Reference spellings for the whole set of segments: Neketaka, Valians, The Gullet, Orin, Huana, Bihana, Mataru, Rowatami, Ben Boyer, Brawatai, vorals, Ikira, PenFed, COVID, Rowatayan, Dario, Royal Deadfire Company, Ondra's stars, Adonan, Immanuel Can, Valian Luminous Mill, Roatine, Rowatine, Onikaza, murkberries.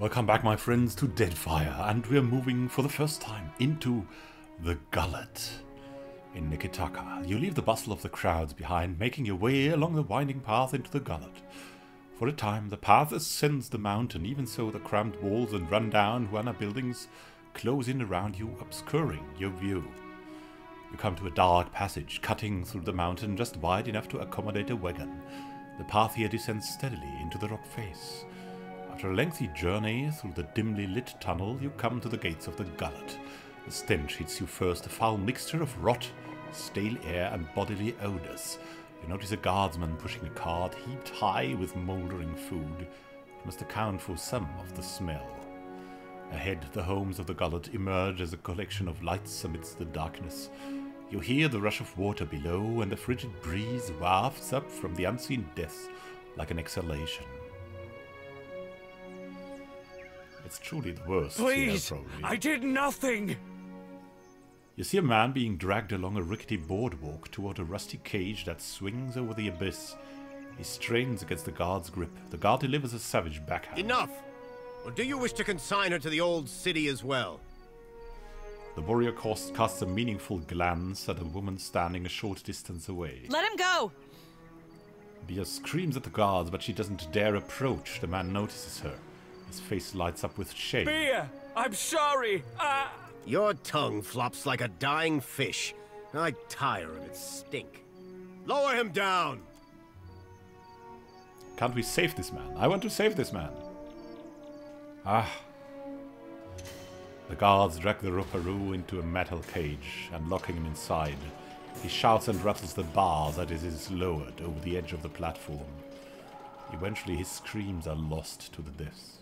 Welcome back, my friends, to Deadfire, and we're moving for the first time into the Gullet in Neketaka. You leave the bustle of the crowds behind, making your way along the winding path into the Gullet. For a time, the path ascends the mountain, even so the cramped walls and run-down Huana buildings close in around you, obscuring your view. You come to a dark passage, cutting through the mountain just wide enough to accommodate a wagon. The path here descends steadily into the rock face. After a lengthy journey through the dimly lit tunnel, you come to the gates of the Gullet. The stench hits you first, a foul mixture of rot, stale air, and bodily odors. You notice a guardsman pushing a cart heaped high with mouldering food. It must account for some of the smell. Ahead, the homes of the Gullet emerge as a collection of lights amidst the darkness. You hear the rush of water below, and the frigid breeze wafts up from the unseen depths like an exhalation. It's truly the worst. Please, here, probably. I did nothing! You see a man being dragged along a rickety boardwalk toward a rusty cage that swings over the abyss. He strains against the guard's grip. The guard delivers a savage backhand. Enough! Or do you wish to consign her to the old city as well? The warrior casts a meaningful glance at a woman standing a short distance away. Let him go! Bia screams at the guards, but she doesn't dare approach. The man notices her. His face lights up with shame. Bia! I'm sorry! Your tongue flops like a dying fish. I tire of its stink. Lower him down! Can't we save this man? I want to save this man. The guards drag the Ruparu into a metal cage and lock him inside. He shouts and rattles the bars as it is lowered over the edge of the platform. Eventually his screams are lost to the depths.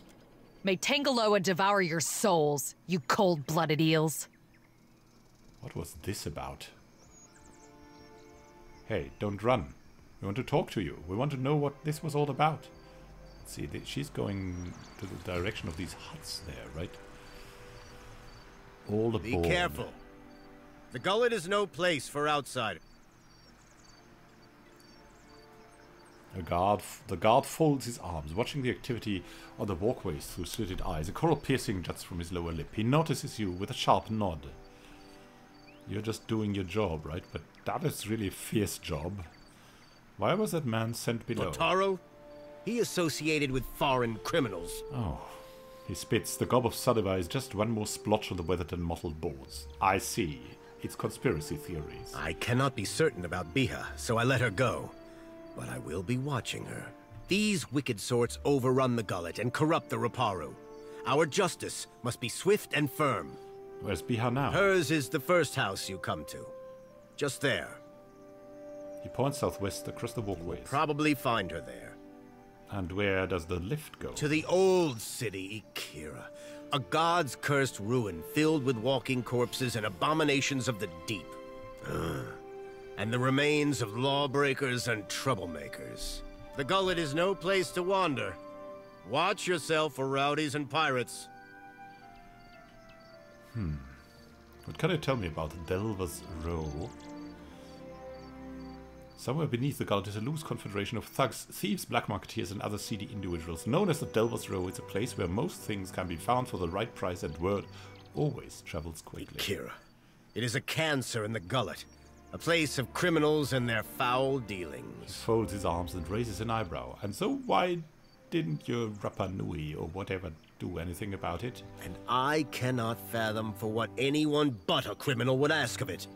May Tangaloa devour your souls, you cold-blooded eels. What was this about? Hey, don't run. We want to talk to you. We want to know what this was all about. Let's see, she's going to the direction of these huts there, right? All aboard. Be careful. The Gullet is no place for outsiders. The guard folds his arms, watching the activity on the walkways through slitted eyes. A coral piercing juts from his lower lip. He notices you with a sharp nod. You're just doing your job, right? But that is really a fierce job. Why was that man sent below? Bataro? He associated with foreign criminals. Oh. He spits. The gob of saliva is just one more splotch on the weathered and mottled boards. I see. It's conspiracy theories. I cannot be certain about Bia, so I let her go. But I will be watching her. These wicked sorts overrun the Gullet and corrupt the Ruparu. Our justice must be swift and firm. Where's Bihana now? Hers is the first house you come to. Just there. He points southwest across the walkways. You'll probably find her there. And where does the lift go? To the old city, Ikira. A god's cursed ruin filled with walking corpses and abominations of the deep. And the remains of lawbreakers and troublemakers. The Gullet is no place to wander. Watch yourself for rowdies and pirates. What can you tell me about Delver's Row? Somewhere beneath the Gullet is a loose confederation of thugs, thieves, black marketeers, and other seedy individuals. Known as the Delver's Row, it's a place where most things can be found for the right price, and word always travels quickly. Ikira, it is a cancer in the Gullet. A place of criminals and their foul dealings. He folds his arms and raises an eyebrow. And so why didn't your Rapa Nui or whatever do anything about it? And I cannot fathom for what anyone but a criminal would ask of it.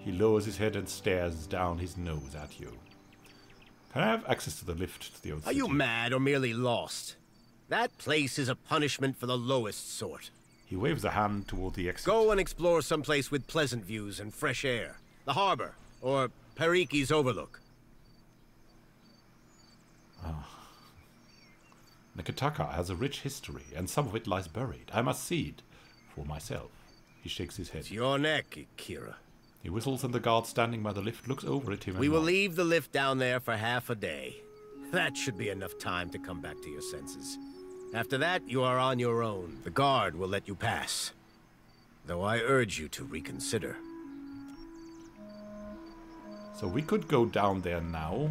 He lowers his head and stares down his nose at you. Can I have access to the lift to the old city? Are you mad or merely lost? That place is a punishment for the lowest sort. He waves a hand toward the exit. Go and explore someplace with pleasant views and fresh air. The harbor, or Periki's Overlook. Neketaka has a rich history, and some of it lies buried. I must see it for myself. He shakes his head. It's your neck, Ikira. He whistles, and the guard standing by the lift looks over at him. We will leave the lift down there for half a day. That should be enough time to come back to your senses. After that, you are on your own. The guard will let you pass. Though I urge you to reconsider. So we could go down there now.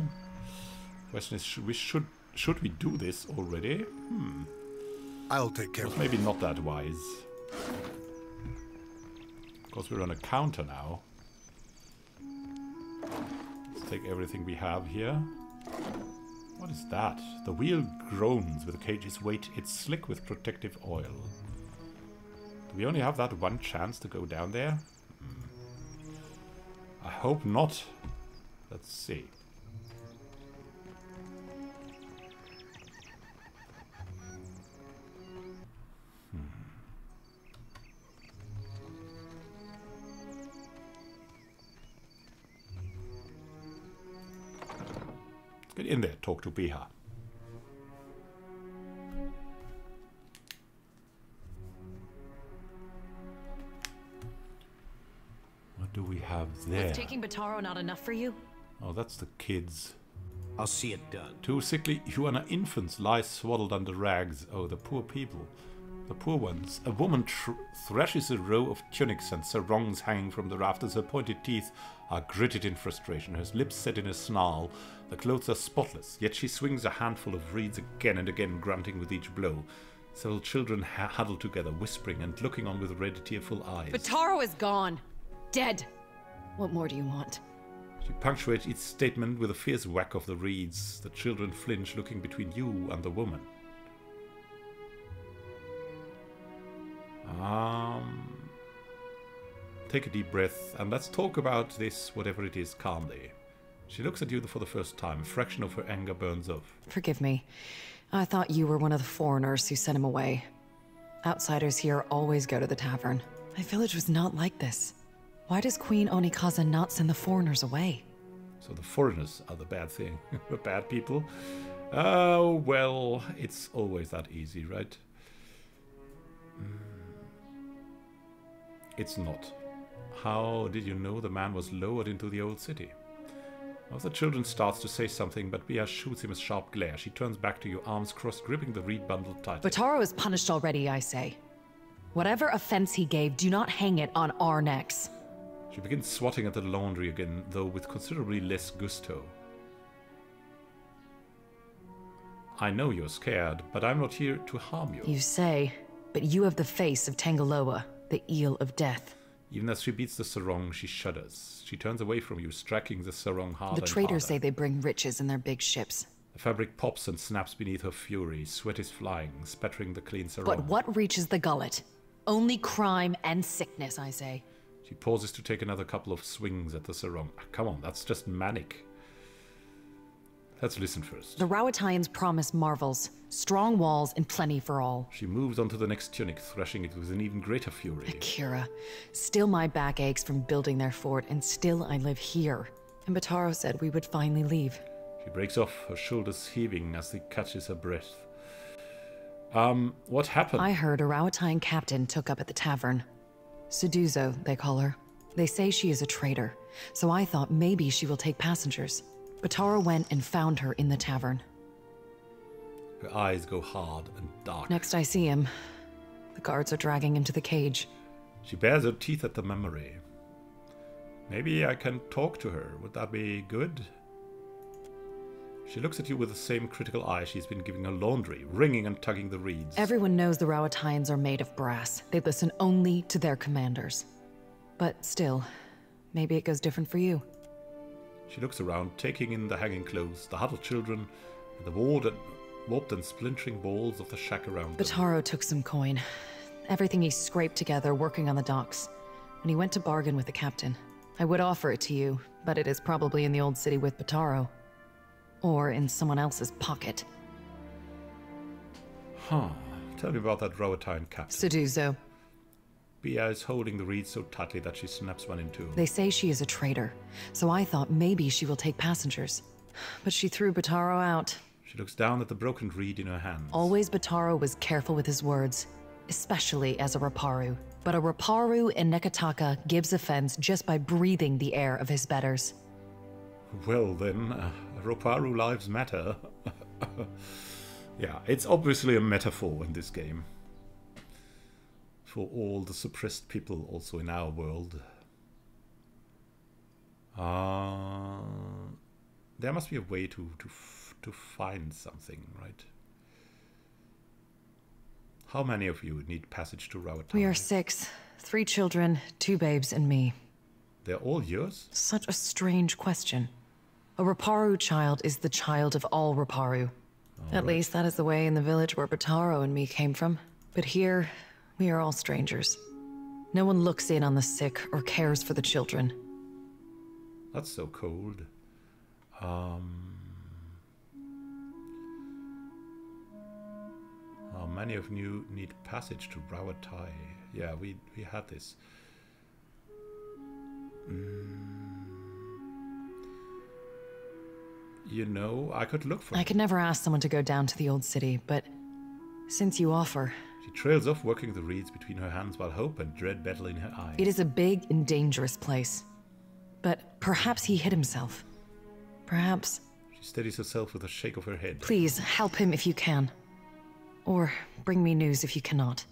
Question is, should we do this already? I'll take care of it. Maybe not that wise. Of course, we're on a counter now. Let's take everything we have here. What is that? The wheel groans with the cage's weight. It's slick with protective oil. Do we only have that one chance to go down there? I hope not. Let's see. Let's get in there, talk to Bia. Do we have there? Was taking Bataro not enough for you? Oh, that's the kids. I'll see it done. Two sickly Huana infants lie swaddled under rags. Oh, the poor people. The poor ones. A woman thrashes a row of tunics and sarongs hanging from the rafters. Her pointed teeth are gritted in frustration. Her lips set in a snarl. The clothes are spotless, yet she swings a handful of reeds again and again, grunting with each blow. Several children huddle together, whispering and looking on with red, tearful eyes. Bataro is gone. Dead! What more do you want? She punctuates each statement with a fierce whack of the reeds. The children flinch, looking between you and the woman. Take a deep breath and let's talk about this, whatever it is, calmly. She looks at you for the first time. A fraction of her anger burns off. Forgive me. I thought you were one of the foreigners who sent him away. Outsiders here always go to the tavern. My village was not like this. Why does Queen Onikaza not send the foreigners away? So the foreigners are the bad thing. The bad people. Oh, well, it's always that easy, right? It's not. How did you know the man was lowered into the old city? One of the children starts to say something, but Bia shoots him a sharp glare. She turns back to you, arms crossed, gripping the reed bundle tight. Bataro is punished already, I say. Whatever offense he gave, do not hang it on our necks. She begins swatting at the laundry again, though with considerably less gusto. I know you're scared, but I'm not here to harm you. You say, but you have the face of Tangaloa, the eel of death. Even as she beats the sarong, she shudders. She turns away from you, striking the sarong harder. The traders say they bring riches in their big ships. The fabric pops and snaps beneath her fury. Sweat is flying, spattering the clean sarong. But what reaches the gullet? Only crime and sickness, I say. She pauses to take another couple of swings at the sarong. Come on, that's just manic. Let's listen first. The Rowatayans promise marvels, strong walls, and plenty for all. She moves on to the next tunic, thrashing it with an even greater fury. Ikira, still my back aches from building their fort, and still I live here. And Bataro said we would finally leave. She breaks off, her shoulders heaving as he catches her breath. What happened? I heard a Rowatayan captain took up at the tavern. Seduzo, they call her. They say she is a traitor, so I thought maybe she will take passengers. Bataro went and found her in the tavern. Her eyes go hard and dark. Next I see him. The guards are dragging him to the cage. She bares her teeth at the memory. Maybe I can talk to her. Would that be good? She looks at you with the same critical eye she's been giving her laundry, wringing and tugging the reeds. Everyone knows the Rowatayans are made of brass. They listen only to their commanders. But still, maybe it goes different for you. She looks around, taking in the hanging clothes, the huddled children, and the warped and splintering balls of the shack around them. Bataro took some coin. Everything he scraped together working on the docks. When he went to bargain with the captain. I would offer it to you, but it is probably in the old city with Bataro. Or in someone else's pocket. Huh. Tell me about that Rowatayan captain. Seduzo. Bia is holding the reed so tightly that she snaps one in two. They say she is a traitor, so I thought maybe she will take passengers. But she threw Bataro out. She looks down at the broken reed in her hands. Always Bataro was careful with his words, especially as a Ruparu. But a Ruparu in Neketaka gives offense just by breathing the air of his betters. Well then, Ruparu lives matter. Yeah, it's obviously a metaphor in this game. For all the suppressed people also in our world. There must be a way to find something, right? How many of you need passage to Rowatami? We are 6. 3 children, 2 babes, and me. They're all yours? Such a strange question. A Ruparu child is the child of all Ruparu. At least that is the way in the village where Bataro and me came from. But here, we are all strangers. No one looks in on the sick or cares for the children. That's so cold. How many of you need passage to Brawatai? Yeah, we had this. You know, I could look for I could never ask someone to go down to the old city, but since you offer... She trails off, working the reeds between her hands while hope and dread battle in her eyes. It is a big and dangerous place. But perhaps he hid himself. Perhaps... She steadies herself with a shake of her head. Please, help him if you can. Or bring me news if you cannot.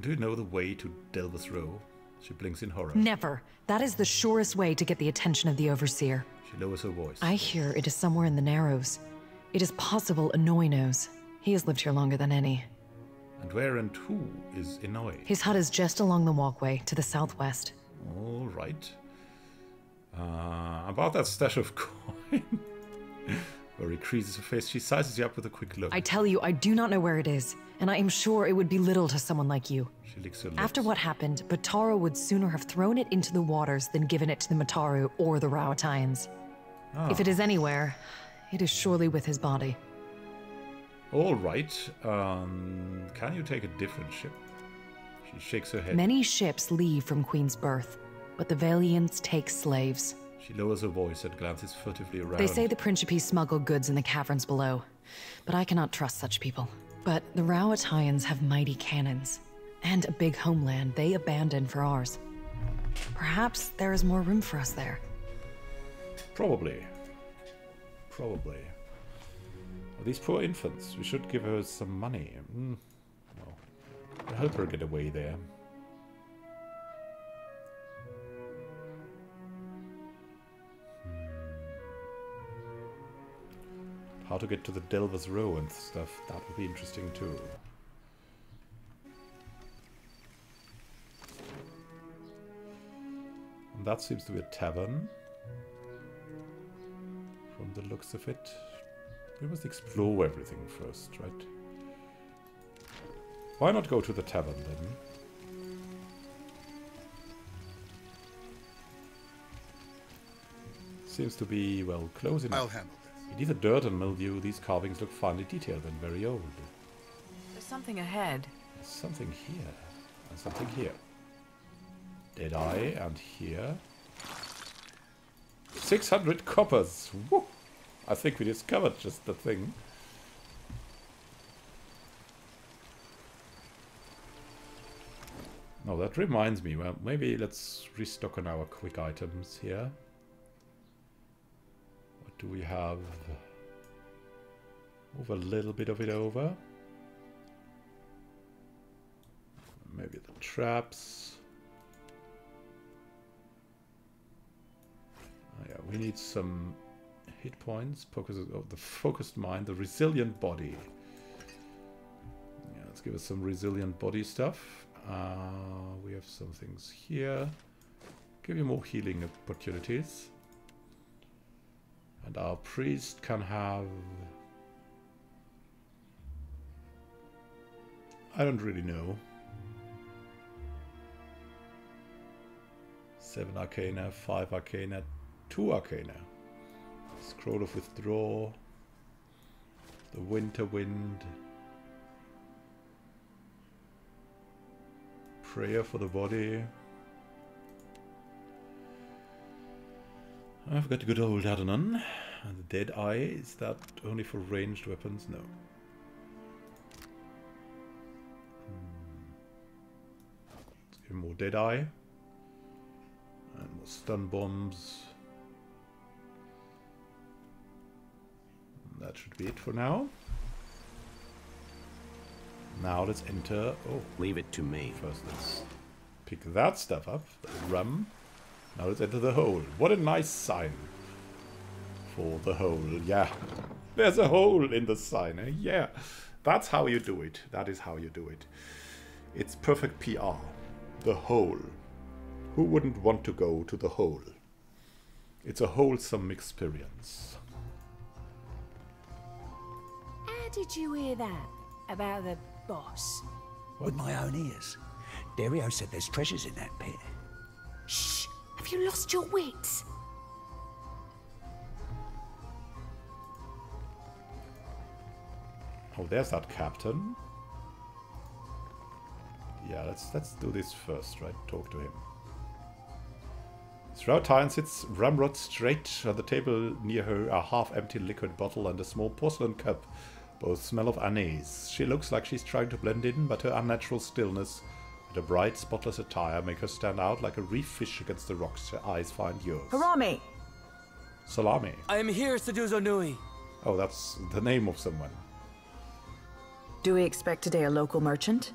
Do you know the way to Delver's Row? She blinks in horror. Never. That is the surest way to get the attention of the Overseer. She lowers her voice. I hear it is somewhere in the Narrows. It is possible Annoy knows. He has lived here longer than any. And where and who is Annoy? His hut is just along the walkway to the southwest. All right. About that stash of coin. Rory creases her face. She sizes you up with a quick look. I tell you, I do not know where it is, and I am sure it would be little to someone like you. She licks her lips. After what happened, Bataro would sooner have thrown it into the waters than given it to the Mataru or the Rowatines. Ah. If it is anywhere, it is surely with his body. All right. Can you take a different ship? She shakes her head. Many ships leave from Queen's Berth, but the Valians take slaves. She lowers her voice and glances furtively around. They say the Principi smuggle goods in the caverns below, but I cannot trust such people. But the Rowatines have mighty cannons, and a big homeland they abandon for ours. Perhaps there is more room for us there. Probably. Probably. Well, these poor infants, we should give her some money. Well, help her get away there. How to get to the Delver's Row and stuff, that would be interesting too. And that seems to be a tavern. From the looks of it. We must explore everything first, right? Why not go to the tavern then? Seems to be, well, close enough. I'll handle. Neither dirt and mildew, these carvings look finely detailed and very old. There's something ahead. There's something here. And something here. Dead eye, and here. 600 coppers! Woo! I think we discovered just the thing. No, that reminds me. Well, maybe let's restock on our quick items here. Do we have... move a little bit of it over? Maybe the traps. Oh, yeah, we need some hit points. The focused mind, the resilient body. Yeah, let's give us some resilient body stuff. We have some things here. Give you more healing opportunities. And our priest can have... I don't really know. 7 arcana, 5 arcana, 2 arcana. Scroll of Withdraw. The Winter Wind. Prayer for the Body. I've got the good old Adonan. And the Dead Eye, is that only for ranged weapons? No. Let's give him more Dead Eye. And more stun bombs. That should be it for now. Now let's enter... Oh. Leave it to me. First let's pick that stuff up. The rum. Now let's enter the hole. What a nice sign for the hole, yeah. There's a hole in the sign. Eh? Yeah, that's how you do it. That is how you do it. It's perfect PR. The hole. Who wouldn't want to go to the hole? It's a wholesome experience. How did you hear that about the boss? What? With my own ears. Dario said there's treasures in that pit. Shh! Have you lost your wits? Oh, there's that captain. Yeah, let's do this first, right? Talk to him. Rowatine sits ramrod straight. On the table near her are half-empty liquid bottle and a small porcelain cup. Both smell of anise. She looks like she's trying to blend in, but her unnatural stillness and her bright, spotless attire make her stand out like a reef fish against the rocks. Her eyes find yours. Harami! Salami. I am here, Seduzo Nui. Oh, that's the name of someone. Do we expect today a local merchant?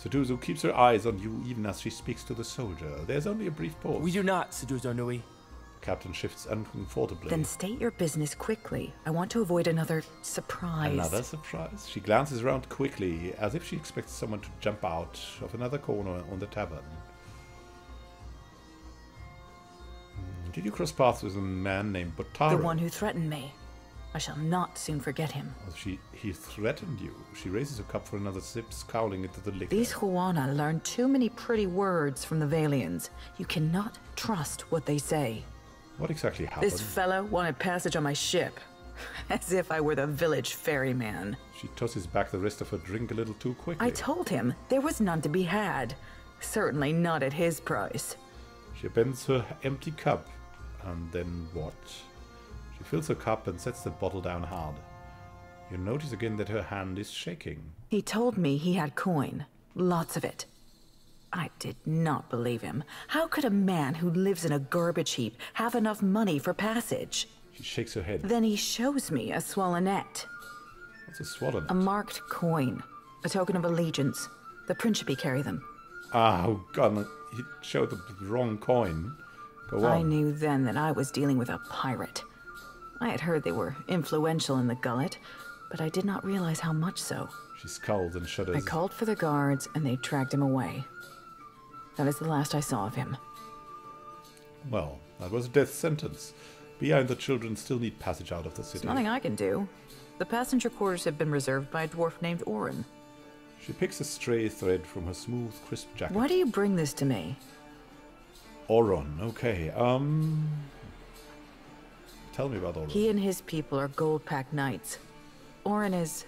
Seduzo keeps her eyes on you even as she speaks to the soldier. There's only a brief pause. We do not, Seduzo Nui. Captain shifts uncomfortably. Then state your business quickly. I want to avoid another surprise. Another surprise? She glances around quickly, as if she expects someone to jump out of another corner on the tavern. Did you cross paths with a man named Bataro? The one who threatened me. I shall not soon forget him. Oh, he threatened you. She raises her cup for another sip, scowling into the liquor. These Huana learned too many pretty words from the Valians. You cannot trust what they say. What exactly happened? This fellow wanted passage on my ship. As if I were the village ferryman. She tosses back the rest of her drink a little too quickly. I told him there was none to be had. Certainly not at his price. She bends her empty cup. And then what? She fills her cup and sets the bottle down hard. You notice again that her hand is shaking. He told me he had coin. Lots of it. I did not believe him. How could a man who lives in a garbage heap have enough money for passage? She shakes her head. Then he shows me a swallonet. What's a swallonet? A marked coin. A token of allegiance. The Principi carry them. Oh, God. He showed the wrong coin. Go on. I knew then that I was dealing with a pirate. I had heard they were influential in the gullet, but I did not realize how much so. She scowled and shudders. I called for the guards, and they dragged him away. That is the last I saw of him. Well, that was a death sentence. Bia and the children still need passage out of the city. There's nothing I can do. The passenger quarters have been reserved by a dwarf named Orin. She picks a stray thread from her smooth, crisp jacket. Why do you bring this to me? Orin, okay, Tell me about Orin. He and his people are gold-packed knights. Orin is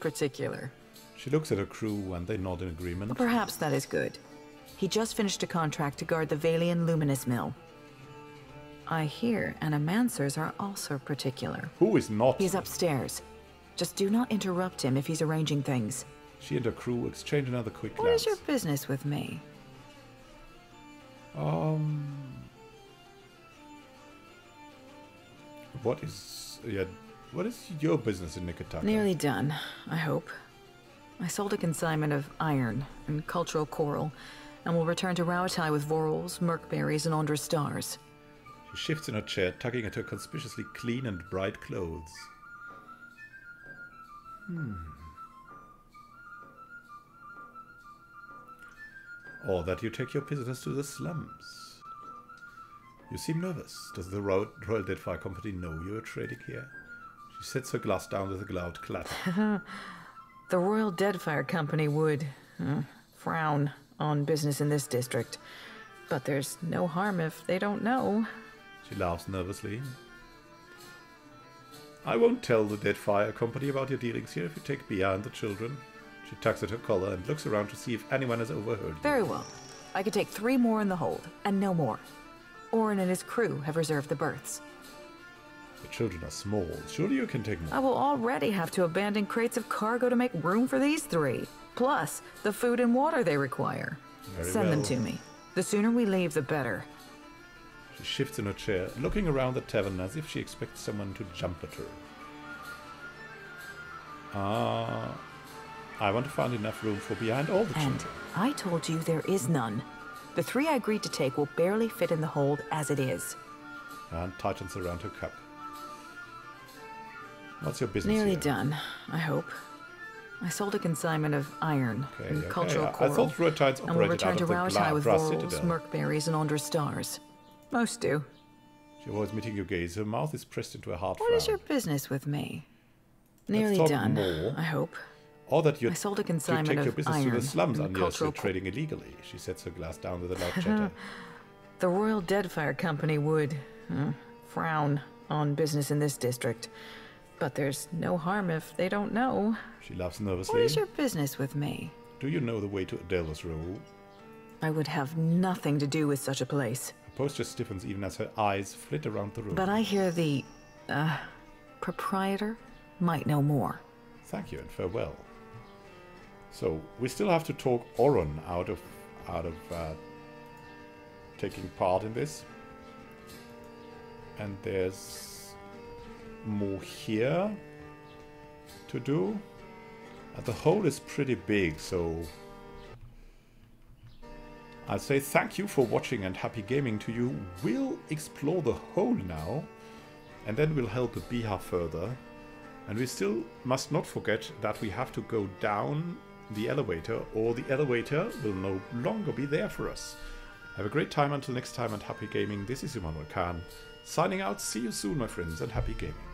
particular. She looks at her crew and they nod in agreement. Well, perhaps that is good. He just finished a contract to guard the Valian Luminous Mill. I hear animancers are also particular. Who is not? He's upstairs. Just do not interrupt him if he's arranging things. She and her crew exchange another quick glance. What is your business with me? What is your business in Neketaka? Nearly done, I hope. I sold a consignment of iron and cultural coral, and will return to Roatine with vorals, murkberries, and Ondra's stars. She shifts in her chair, tugging at her conspicuously clean and bright clothes. Or that you take your business to the slums. You seem nervous. Does the Royal Deadfire Company know you are trading here? She sets her glass down with a loud clatter. The Royal Deadfire Company would frown on business in this district. But there's no harm if they don't know. She laughs nervously. I won't tell the Deadfire Company about your dealings here if you take Bia and the children. She tucks at her collar and looks around to see if anyone has overheard. Very well. I could take 3 more in the hold, and no more. Orin and his crew have reserved the berths. The children are small. Surely you can take more. I will already have to abandon crates of cargo to make room for these 3. Plus, the food and water they require. Send them to me. The sooner we leave, the better. She shifts in her chair, looking around the tavern as if she expects someone to jump at her. I want to find enough room for behind all the children. And I told you there is none. The 3 I agreed to take will barely fit in the hold as it is. And tightens around her cup. What's your business? Nearly done, I hope. I sold a consignment of iron and cultural coral. I thought Roatides operated out of the Roatine with vorals, murkberries, and Ondra's stars. Most do. She avoids meeting your gaze. Her mouth is pressed into a hard frown. What is your business with me? Nearly done, I hope. Or that you sold a consignment of iron to the slums and cultural trading illegally. She sets her glass down with a loud chatter. The Royal Deadfire Company would frown on business in this district. But there's no harm if they don't know. She laughs nervously. What is your business with me? Do you know the way to Delver's Row? I would have nothing to do with such a place. Her posture stiffens even as her eyes flit around the room. But I hear the proprietor might know more. Thank you and farewell. So we still have to talk Orin out of taking part in this. And there's more here to do, and the hole is pretty big, so I'll say thank you for watching and happy gaming to you. We'll explore the hole now, and then we'll help Bia further, and we still must not forget that we have to go down the elevator, or the elevator will no longer be there for us. Have a great time until next time, and happy gaming. This is Immanuel Can. Signing out, see you soon, my friends, and happy gaming.